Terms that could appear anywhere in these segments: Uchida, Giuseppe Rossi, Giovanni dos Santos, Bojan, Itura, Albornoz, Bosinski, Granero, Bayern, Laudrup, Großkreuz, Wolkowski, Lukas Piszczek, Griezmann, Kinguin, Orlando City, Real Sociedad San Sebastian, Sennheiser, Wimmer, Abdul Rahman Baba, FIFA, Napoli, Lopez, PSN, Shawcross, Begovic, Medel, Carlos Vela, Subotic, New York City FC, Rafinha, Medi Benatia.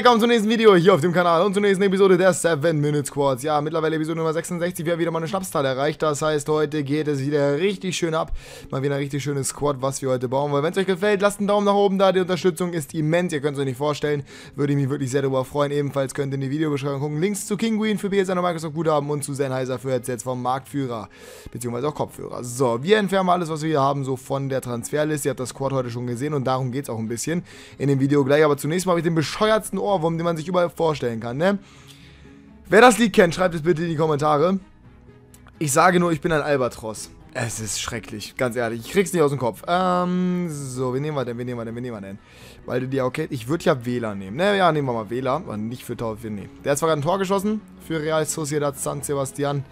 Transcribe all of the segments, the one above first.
willkommen zum nächsten Video hier auf dem Kanal und zur nächsten Episode der 7-Minute-Squads. Ja, mittlerweile Episode Nummer 66, wir haben wieder mal eine Schnapszahl erreicht. Das heißt, heute geht es wieder richtig schön ab. Mal wieder ein richtig schönes Squad, was wir heute bauen wollen. Wenn es euch gefällt, lasst einen Daumen nach oben da. Die Unterstützung ist immens, ihr könnt es euch nicht vorstellen. Würde ich mich wirklich sehr darüber freuen. Ebenfalls könnt ihr in die Videobeschreibung gucken. Links zu Kinguin für PSN und Microsoft-Guthaben und zu Sennheiser für Headsets vom Marktführer, beziehungsweise auch Kopfhörer. So, wir entfernen alles, was wir hier haben, so von der Transferliste. Ihr habt das Squad heute schon gesehen und darum geht es auch ein bisschen in dem Video gleich. Aber zunächst mal habe ich den bescheuertsten Ohrwurm, den man sich überall vorstellen kann, ne? Wer das Lied kennt, schreibt es bitte in die Kommentare. Ich sage nur, ich bin ein Albatros. Es ist schrecklich, ganz ehrlich. Ich krieg's nicht aus dem Kopf. So, wen nehmen wir denn? Weil du dir okay. Ich würde ja Vela nehmen. Ne, ja, nehmen wir mal Vela, aber nicht für Taufel, nee. Der hat zwar gerade ein Tor geschossen für Real Sociedad San Sebastian,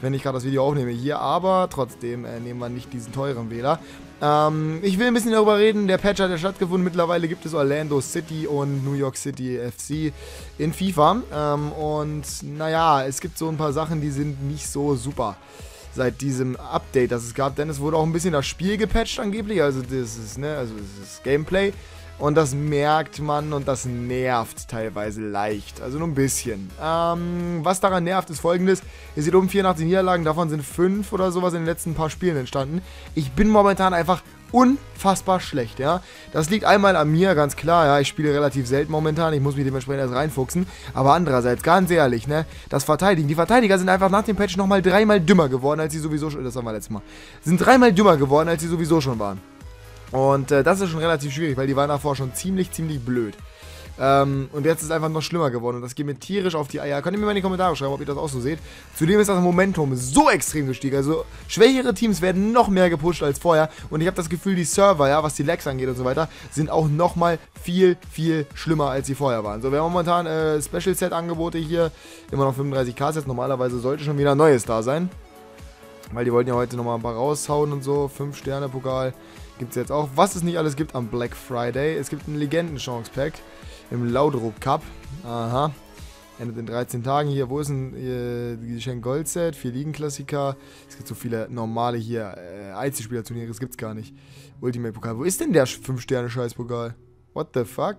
wenn ich gerade das Video aufnehme hier, aber trotzdem nehmen wir nicht diesen teuren Vela. Ich will ein bisschen darüber reden, der Patch hat ja stattgefunden, mittlerweile gibt es Orlando City und New York City FC in FIFA und naja, es gibt so ein paar Sachen, die sind nicht so super seit diesem Update, das es gab, denn es wurde auch ein bisschen das Spiel gepatcht angeblich, also das ist, ne, also das ist Gameplay und das merkt man und das nervt teilweise leicht, also nur ein bisschen. Was daran nervt ist folgendes, ihr seht oben 84 Niederlagen, davon sind 5 oder sowas in den letzten paar Spielen entstanden. Ich bin momentan einfach unfassbar schlecht, ja. Das liegt einmal an mir, ganz klar, ja, ich spiele relativ selten momentan, ich muss mich dementsprechend erst reinfuchsen, aber andererseits, ganz ehrlich, ne, das Verteidigen, die Verteidiger sind einfach nach dem Patch nochmal dreimal dümmer geworden, als sie sowieso schon, das haben wir letztes Mal, sind dreimal dümmer geworden, als sie sowieso schon waren. Und das ist schon relativ schwierig, weil die waren davor schon ziemlich blöd. Und jetzt ist es einfach noch schlimmer geworden und das geht mir tierisch auf die Eier. Könnt ihr mir mal in die Kommentare schreiben, ob ihr das auch so seht. Zudem ist das Momentum so extrem gestiegen. Also schwächere Teams werden noch mehr gepusht als vorher. Und ich habe das Gefühl, die Server, ja, was die Lags angeht und so weiter, sind auch nochmal viel schlimmer, als sie vorher waren. So, wir haben momentan Special Set Angebote hier. Immer noch 35k Sets. Normalerweise sollte schon wieder ein neues da sein. Weil die wollten ja heute nochmal ein paar raushauen und so. 5-Sterne-Pokal gibt es jetzt auch. Was es nicht alles gibt am Black Friday. Es gibt ein Legenden-Chance-Pack. Im Laudrup Cup. Aha. Endet in 13 Tagen hier. Wo ist ein Geschenk Goldset? 4 Ligenklassiker. Es gibt so viele normale hier Einzelspieler-Turniere. Das gibt's gar nicht. Ultimate-Pokal. Wo ist denn der 5-Sterne-Scheiß-Pokal? What the fuck?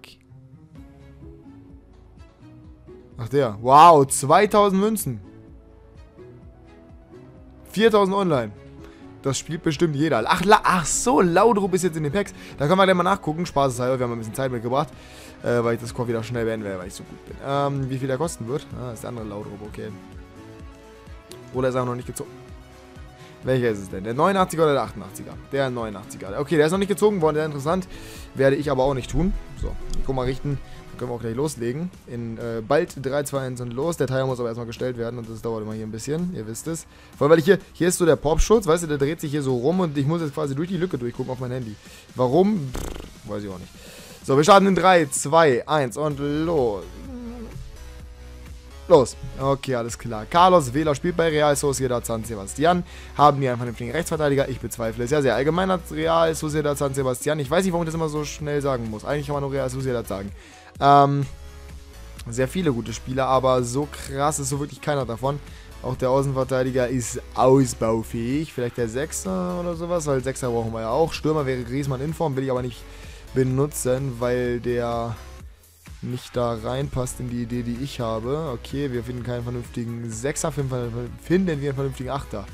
Ach der. Wow, 2000 Münzen. 4000 online. Das spielt bestimmt jeder. Ach so, Laudrup ist jetzt in den Packs. Da können wir gleich mal nachgucken. Spaßeshalber, wir haben ein bisschen Zeit mitgebracht. Weil ich das Score wieder schnell beenden werde, weil ich so gut bin. Wie viel der kosten wird? Ah, ist der andere Laudrup, okay. Oder ist er noch nicht gezogen? Welcher ist es denn? Der 89er oder der 88er? Der 89er. Okay, der ist noch nicht gezogen worden, sehr interessant. Werde ich aber auch nicht tun. So, ich guck mal richten. Dann können wir auch gleich loslegen. In bald 3, 2, 1 und los. Der Timer muss aber erstmal gestellt werden und das dauert immer hier ein bisschen. Ihr wisst es. Vor allem, weil ich hier ist so der Popschutz, weißt du, der dreht sich hier so rum und ich muss jetzt quasi durch die Lücke durchgucken auf mein Handy. Warum? Pff, weiß ich auch nicht. So, wir starten in 3, 2, 1 und los. Los. Okay, alles klar. Carlos Vela spielt bei Real Sociedad San Sebastian. Haben hier einfach den flinken Rechtsverteidiger. Ich bezweifle es. Ja, sehr allgemein hat Real Sociedad San Sebastian. Ich weiß nicht, warum ich das immer so schnell sagen muss. Eigentlich kann man nur Real Sociedad sagen. Sehr viele gute Spieler, aber so krass ist so wirklich keiner davon. Auch der Außenverteidiger ist ausbaufähig. Vielleicht der Sechser oder sowas, weil Sechser brauchen wir ja auch. Stürmer wäre Griezmann in Form, will ich aber nicht benutzen, weil der nicht da reinpasst in die Idee, die ich habe. Okay, wir finden keinen vernünftigen Sechser, finden wir einen vernünftigen Achter.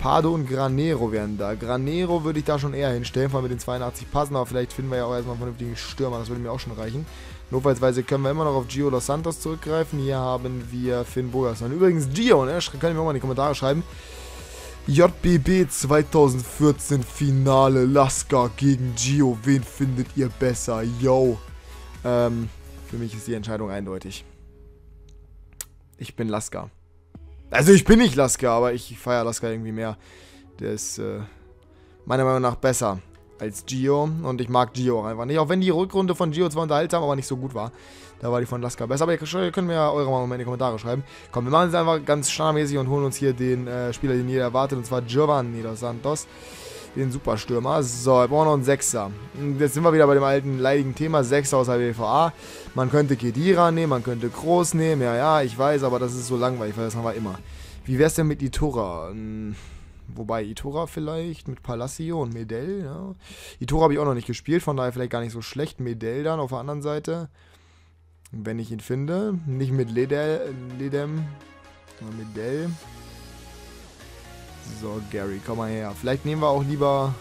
Pardo und Granero wären da. Granero würde ich da schon eher hinstellen, vor allem mit den 82 passen, aber vielleicht finden wir ja auch erstmal einen vernünftigen Stürmer, das würde mir auch schon reichen. Notfallsweise können wir immer noch auf Giovanni dos Santos zurückgreifen. Hier haben wir Finn Bojan. Übrigens Gio, ne? Können wir auch mal in die Kommentare schreiben. JBB 2014 Finale, Lasker gegen Gio, wen findet ihr besser? Yo. Für mich ist die Entscheidung eindeutig. Ich bin Lasker. Also ich bin nicht Lasker, aber ich feiere Lasker irgendwie mehr. Der ist meiner Meinung nach besser als Gio und ich mag Gio auch einfach nicht. Auch wenn die Rückrunde von Gio zwar unterhaltsam, aber nicht so gut war. Da war die von Lasker besser, aber ihr könnt mir ja eure Meinung in die Kommentare schreiben. Komm, wir machen es einfach ganz standardmäßig und holen uns hier den Spieler, den jeder erwartet, und zwar Giovanni dos Santos, den Superstürmer. So, wir brauchen noch einen Sechser. Jetzt sind wir wieder bei dem alten leidigen Thema, Sechser aus der WVA. Man könnte Kedira nehmen, man könnte Groß nehmen, ja, ich weiß, aber das ist so langweilig, weil das haben wir immer. Wie wär's denn mit Itura? Wobei, Itura vielleicht mit Palacio und Medel, ja. Itura habe ich auch noch nicht gespielt, von daher vielleicht gar nicht so schlecht. Medel dann auf der anderen Seite. Wenn ich ihn finde. Nicht mit Ledem. Mit Dell. So, Gary, komm mal her. Vielleicht nehmen wir auch lieber...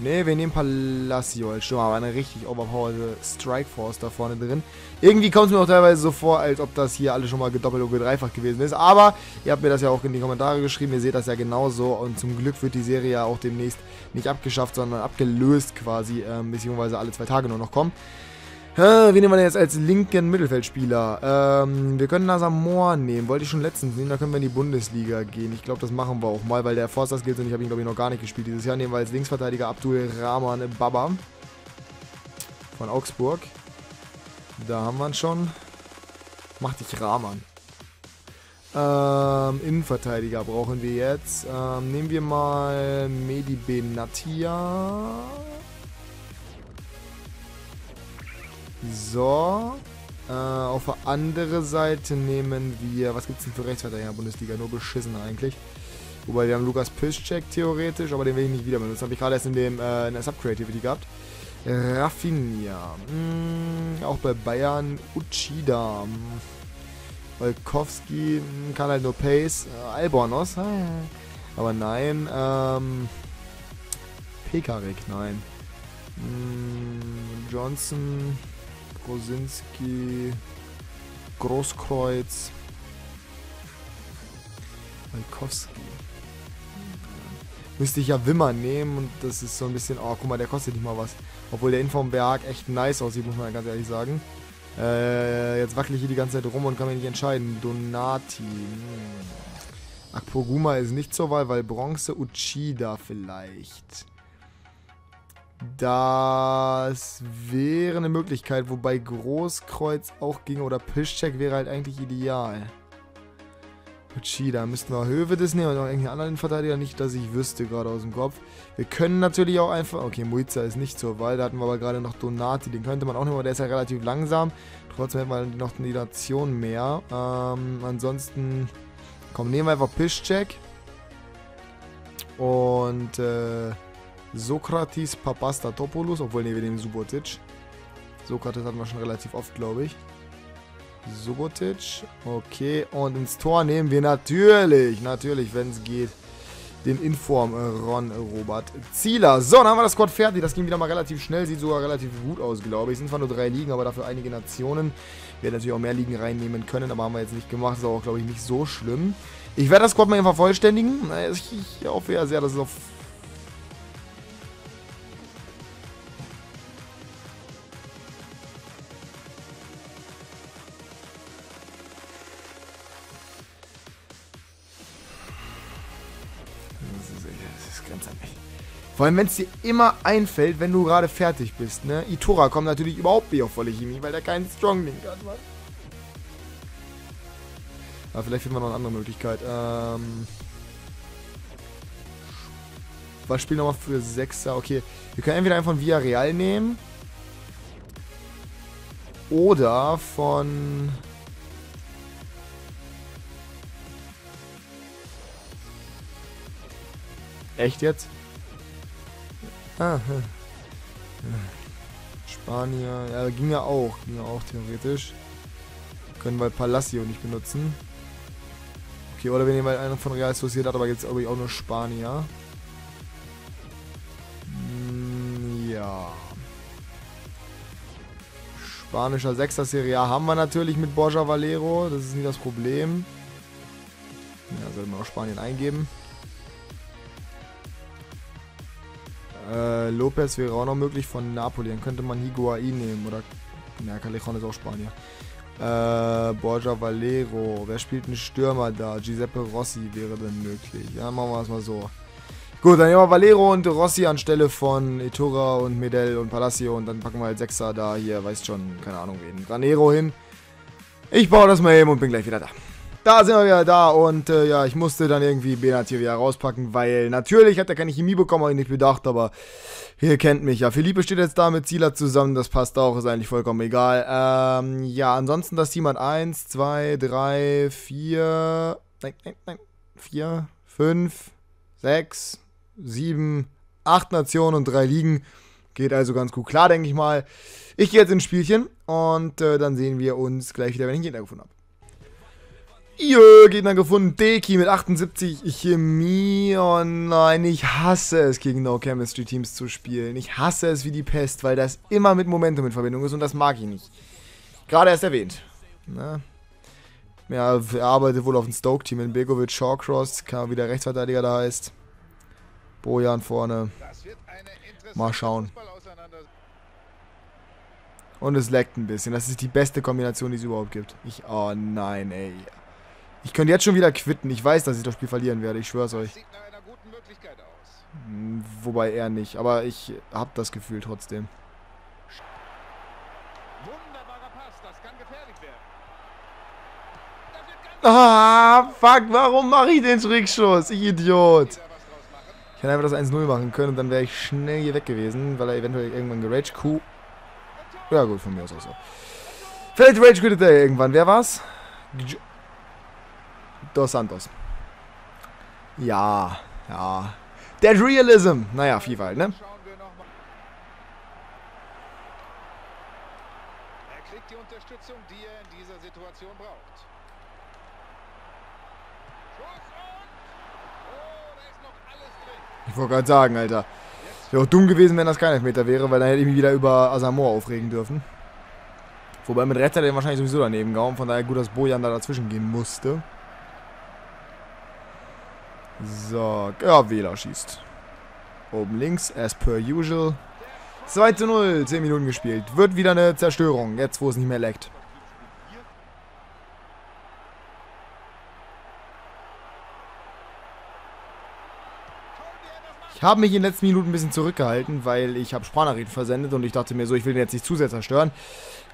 Ne, wir nehmen Palacio als Stürmer, aber eine richtig overpowerte Strikeforce da vorne drin. Irgendwie kommt es mir auch teilweise so vor, als ob das hier alles schon mal gedoppelt und gedreifach gewesen ist. Aber ihr habt mir das ja auch in die Kommentare geschrieben, ihr seht das ja genauso. Und zum Glück wird die Serie ja auch demnächst nicht abgeschafft, sondern abgelöst quasi, beziehungsweise alle 2 Tage nur noch kommen. Wen nehmen wir denn jetzt als linken Mittelfeldspieler? Wir können Asamoah nehmen. Wollte ich schon letztens nehmen. Da können wir in die Bundesliga gehen. Ich glaube, das machen wir auch mal, weil der Forster Skills und ich habe ihn, glaube ich, noch gar nicht gespielt dieses Jahr. Nehmen wir als Linksverteidiger Abdul Rahman Baba von Augsburg. Da haben wir ihn schon. Mach dich Rahman. Innenverteidiger brauchen wir jetzt. Nehmen wir mal Medi Benatia. So, auf der anderen Seite nehmen wir, was gibt es denn für Rechtsverteidiger in der Bundesliga? Nur beschissen eigentlich. Wobei wir haben Lukas Piszczek theoretisch, aber den will ich nicht wieder benutzen. Habe ich gerade erst in der Sub-Creativity gehabt. Rafinha, auch bei Bayern, Uchida, Wolkowski, kann halt nur Pace, Albornoz, aber nein, Pekarek, nein. Johnson, Bosinski, Großkreuz, Wolkowski. Müsste ich ja Wimmer nehmen und das ist so ein bisschen, oh guck mal, der kostet nicht mal was. Obwohl der Informberg echt nice aussieht, muss man ganz ehrlich sagen. Jetzt wackele ich hier die ganze Zeit rum und kann mich nicht entscheiden. Donati. Akpoguma ist nicht zur Wahl, weil Bronze, Uchida vielleicht. Das wäre eine Möglichkeit, wobei Großkreuz auch ginge oder Piszczek wäre halt eigentlich ideal. Uchida, müssten wir Hövedes nehmen und noch irgendeinen anderen Verteidiger, nicht, dass ich wüsste, gerade aus dem Kopf. Wir können natürlich auch einfach, okay, Muiza ist nicht zur Wahl, da hatten wir aber gerade noch Donati, den könnte man auch nehmen, aber der ist ja relativ langsam. Trotzdem hätten wir noch eine Nation mehr. Ansonsten, komm, nehmen wir einfach Piszczek. Und, Sokratis Papastatopoulos, obwohl, ne, wir nehmen Subotic. Sokrates hatten wir schon relativ oft, glaube ich. Subotic, okay. Und ins Tor nehmen wir natürlich, wenn es geht, den Inform Ron Robert Zieler. So, dann haben wir das Squad fertig. Das ging wieder mal relativ schnell, sieht sogar relativ gut aus, glaube ich. Es sind zwar nur 3 Ligen, aber dafür einige Nationen. Wir hätten natürlich auch mehr Ligen reinnehmen können, aber haben wir jetzt nicht gemacht. Ist aber auch, glaube ich, nicht so schlimm. Ich werde das Squad mal einfach vollständigen. Ich hoffe ja sehr, dass es auf... Vor allem, wenn es dir immer einfällt, wenn du gerade fertig bist, ne? Itura kommt natürlich überhaupt nicht auf volle Chemie, weil der keinen Strong-Link hat, Mann. Aber vielleicht finden wir noch eine andere Möglichkeit. Was spielen wir nochmal für 6er? Okay, wir können entweder einen von Villarreal nehmen. Oder von... Echt jetzt? Ah, Spanier, ja, ging ja auch theoretisch. Können wir Palacio nicht benutzen. Okay, oder wir nehmen halt einen von Real Sociedad, aber jetzt glaube ich auch nur Spanier. Ja. Spanischer 6er Serie A haben wir natürlich mit Borja Valero, das ist nie das Problem. Ja, sollte man auch Spanien eingeben. Lopez wäre auch noch möglich von Napoli. Dann könnte man Higuain nehmen oder... Na, Callejon ist auch Spanier. Borja Valero. Wer spielt einen Stürmer da? Giuseppe Rossi wäre dann möglich. Ja, machen wir es mal so. Gut, dann nehmen wir Valero und Rossi anstelle von Itura und Medel und Palacio. Und dann packen wir halt Sechser da hier, weiß schon, keine Ahnung wen. Granero hin. Ich baue das mal eben und bin gleich wieder da. Da sind wir wieder da und ja, ich musste dann irgendwie Benatia wieder rauspacken, weil natürlich hat er keine Chemie bekommen, habe ich nicht bedacht, aber ihr kennt mich ja. Philippe steht jetzt da mit Zieler zusammen, das passt auch, ist eigentlich vollkommen egal. Ja, ansonsten das Team hat 1, 2, 3, 4, nein, 4, 5, 6, 7, 8 Nationen und 3 Ligen. Geht also ganz gut klar, denke ich mal. Ich gehe jetzt ins Spielchen und dann sehen wir uns gleich wieder, wenn ich Gegner gefunden habe. Jö, Gegner gefunden. Deki mit 78. Chemie. Oh nein, ich hasse es, gegen No-Chemistry-Teams zu spielen. Ich hasse es wie die Pest, weil das immer mit Momentum in Verbindung ist und das mag ich nicht. Gerade erst erwähnt. Na? Ja, er arbeitet wohl auf dem Stoke-Team in Begovic, Shawcross, kann wieder Rechtsverteidiger da heißt. Bojan vorne. Mal schauen. Und es laggt ein bisschen. Das ist die beste Kombination, die es überhaupt gibt. Oh nein, ey. Ich könnte jetzt schon wieder quitten. Ich weiß, dass ich das Spiel verlieren werde. Ich schwör's euch. Wobei er nicht. Aber ich habe das Gefühl trotzdem. Ah, fuck, warum mache ich den Rückschuss? Ich Idiot. Ich hätte einfach das 1-0 machen können und dann wäre ich schnell hier weg gewesen, weil er eventuell irgendwann geraged Q. Ja gut, von mir aus auch so. Vielleicht rage quittet er irgendwann. Wer war's? Dos Santos. Ja, ja. Dead Realism. Naja, FIFA halt, ne? Er kriegt die Unterstützung, die er in dieser Situation braucht. Ich wollte gerade sagen, Alter. Wäre auch dumm gewesen, wenn das kein Elfmeter wäre, weil dann hätte ich mich wieder über Asamoah aufregen dürfen. Wobei mit Retter den wahrscheinlich sowieso daneben gehauen, von daher gut, dass Bojan da dazwischen gehen musste. So, ja, Vela schießt. Oben links, as per usual. 2:0, 10 Minuten gespielt. Wird wieder eine Zerstörung, jetzt wo es nicht mehr leckt. Ich habe mich in den letzten Minuten ein bisschen zurückgehalten, weil ich habe Sprachnachrichten versendet und ich dachte mir so, ich will den jetzt nicht zu sehr zerstören.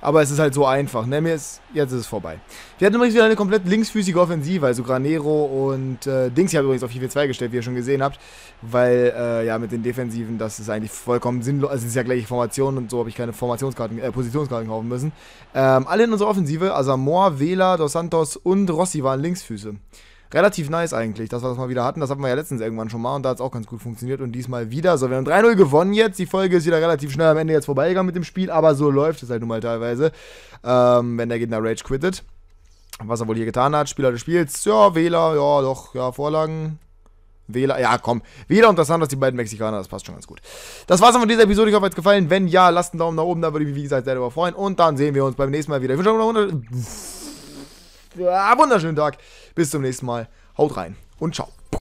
Aber es ist halt so einfach, ne, jetzt ist es vorbei. Wir hatten übrigens wieder eine komplett linksfüßige Offensive, also Granero und Dings, ich habe übrigens auf 4-4-2 gestellt, wie ihr schon gesehen habt, weil, ja, mit den Defensiven, das ist eigentlich vollkommen sinnlos, also es ist ja gleiche Formation und so habe ich keine Positionskarten kaufen müssen. Alle in unserer Offensive, Asamoah, Vela, Dos Santos und Rossi waren Linksfüße. Relativ nice eigentlich, dass wir das mal wieder hatten. Das hatten wir ja letztens irgendwann schon mal und da hat es auch ganz gut funktioniert und diesmal wieder. So, wir haben 3-0 gewonnen jetzt. Die Folge ist wieder relativ schnell am Ende jetzt vorbeigegangen mit dem Spiel, aber so läuft es halt nun mal teilweise, wenn der Gegner Rage quittet. Was er wohl hier getan hat, Spieler des Spiels, ja, Wähler, ja, doch, ja, Vorlagen. Wähler, ja komm, Wähler und das haben das die beiden Mexikaner, das passt schon ganz gut. Das war's dann von dieser Episode, ich hoffe, es hat gefallen. Wenn ja, lasst einen Daumen nach oben, da würde ich mich wie gesagt sehr darüber freuen und dann sehen wir uns beim nächsten Mal wieder. Ich wünsche euch noch einen wunderschönen Tag. Bis zum nächsten Mal. Haut rein und ciao.